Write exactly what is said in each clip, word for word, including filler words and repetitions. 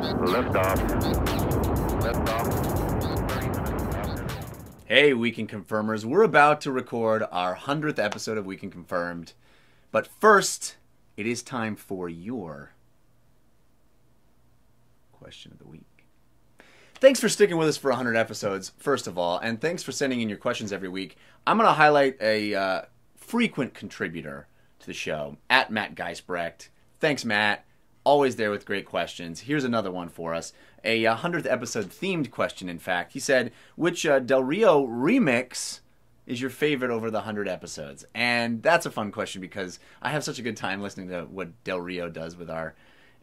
Liftoff. Liftoff. Hey, Weekend Confirmers. We're about to record our hundredth episode of Weekend Confirmed. But first, it is time for your question of the week. Thanks for sticking with us for one hundred episodes, first of all, and thanks for sending in your questions every week. I'm going to highlight a uh, frequent contributor to the show, at Matt Giesbrecht. Thanks, Matt. Always there with great questions. Here's another one for us. A hundredth episode themed question, in fact. He said, which uh, Del Rio remix is your favorite over the one hundred episodes? And that's a fun question because I have such a good time listening to what Del Rio does with our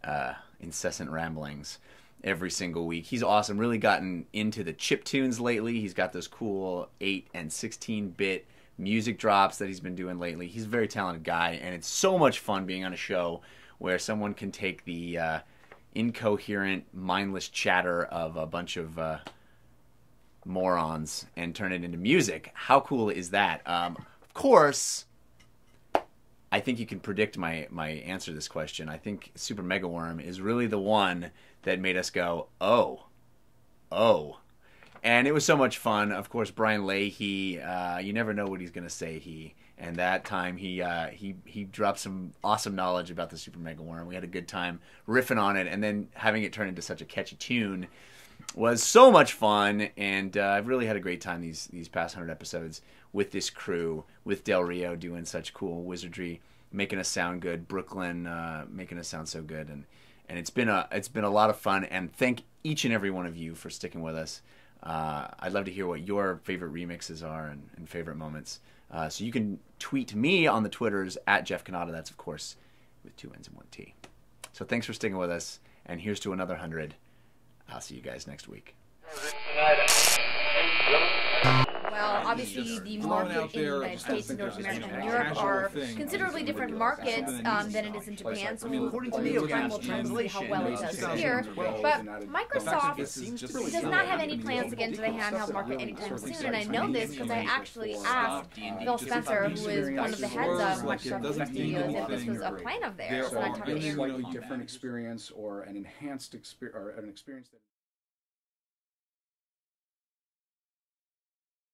uh, incessant ramblings every single week. He's awesome. Really gotten into the chiptunes lately. He's got those cool eight and sixteen bit music drops that he's been doing lately. He's a very talented guy, and it's so much fun being on a show where someone can take the uh, incoherent, mindless chatter of a bunch of uh, morons and turn it into music. How cool is that? Um, of course, I think you can predict my, my answer to this question. I think Super Mega Worm is really the one that made us go, oh, oh. And it was so much fun. Of course, Brian Leahy, uh, you never know what he's going to say, he. And that time he, uh, he, he dropped some awesome knowledge about the Super Mega Worm. We had a good time riffing on it, and then having it turn into such a catchy tune was so much fun, and uh, I've really had a great time these these past one hundred episodes with this crew, with Del Rio doing such cool wizardry, making us sound good, Brooklyn uh, making us sound so good, and and it's been a it's been a lot of fun. And thank each and every one of you for sticking with us. Uh, I'd love to hear what your favorite remixes are and, and favorite moments. Uh, so you can tweet me on the Twitters at Jeff Cannata. That's of course with two N's and one T. So thanks for sticking with us, and here's to another hundred. I'll see you guys next week. Well, obviously the market in the United States and North America and Europe are considerably different markets um, than it is in Japan, so we'll see how well it does here. But Microsoft does not have any plans to get into the handheld market anytime soon, and I know this because I actually asked Phil Spencer, who is one of the heads of Microsoft Studios, if this was a plan of theirs. So I talked to him. Slightly different experience or an enhanced experience or an experience that